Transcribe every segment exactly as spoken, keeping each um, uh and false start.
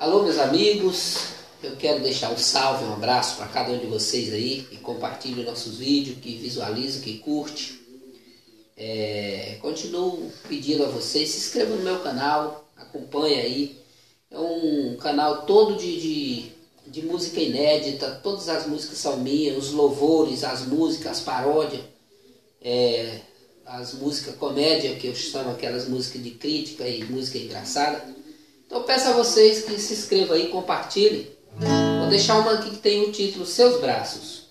Alô, meus amigos, eu quero deixar um salve, um abraço para cada um de vocês aí, que compartilha nossos vídeos, que visualiza, que curte. É, continuo pedindo a vocês, se inscreva no meu canal, acompanha aí. É um canal todo de, de, de música inédita, todas as músicas são minhas, os louvores, as músicas, as paródias, é, as músicas comédia, que eu chamo aquelas músicas de crítica e música engraçada. Então peço a vocês que se inscrevam aí, compartilhem. Vou deixar uma aqui que tem o título Seus Braços.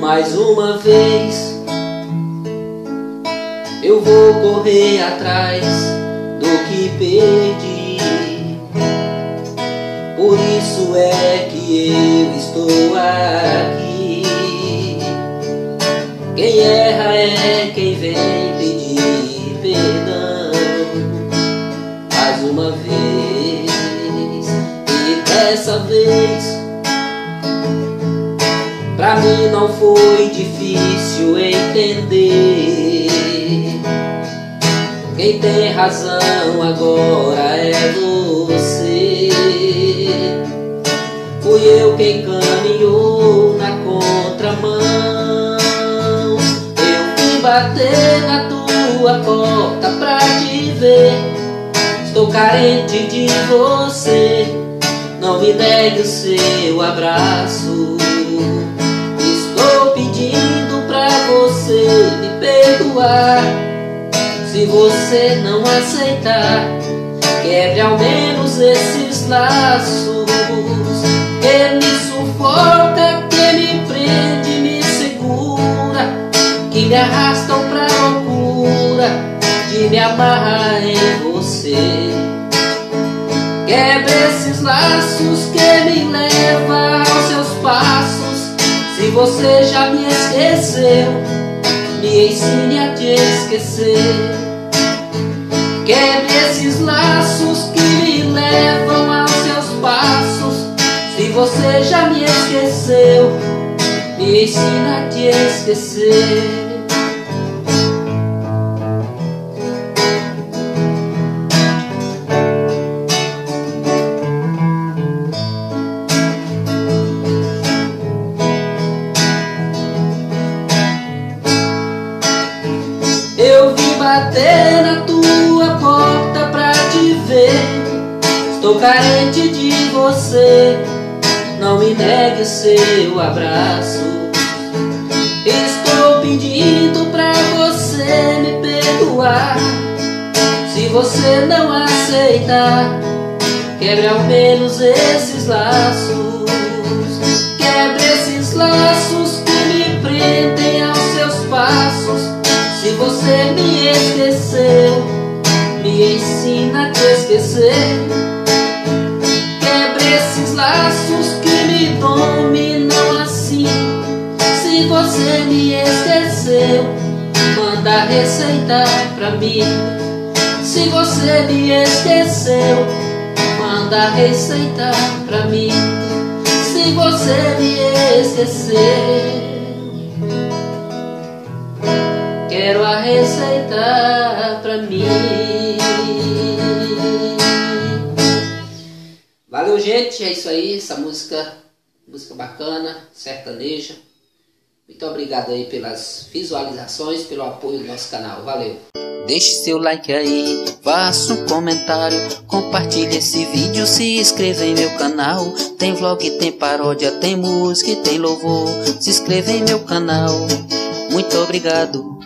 Mais uma vez eu vou correr atrás do que perdi, por isso é que eu estou aqui. Quem erra é quem vem pedir perdão. Mais uma vez, e dessa vez pra mim não foi difícil entender. Quem tem razão agora é você. Fui eu quem caminhou na contramão. Eu fui bater na tua porta pra te ver. Estou carente de você, não me negue o seu abraço. Pedindo pra você me perdoar, se você não aceitar, quebre ao menos esses laços que me sufoca, que me prende, me segura, que me arrastam pra loucura, que me amarra em você. Quebre esses laços que me levam aos seus passos. Se você já me esqueceu, me ensine a te esquecer. Quebre esses laços que me levam aos seus passos. Se você já me esqueceu, me ensine a te esquecer. Bater na tua porta pra te ver, estou carente de você, não me negue seu abraço. Estou pedindo pra você me perdoar, se você não aceitar, quebre ao menos esses laços. Quebre esses laços que me prendem aos seus passos. Se você me esqueceu, me ensina a te esquecer. Quebre esses laços que me dominam assim. Se você me esqueceu, manda a receita pra mim. Se você me esqueceu, manda a receita pra mim. Se você me esqueceu, quero a receita pra mim. Valeu, gente, é isso aí. Essa música, música bacana, sertaneja. Muito obrigado aí pelas visualizações, pelo apoio do nosso canal. Valeu. Deixe seu like aí, faça um comentário, compartilhe esse vídeo, se inscreva em meu canal. Tem vlog, tem paródia, tem música e tem louvor. Se inscreva em meu canal. Muito obrigado.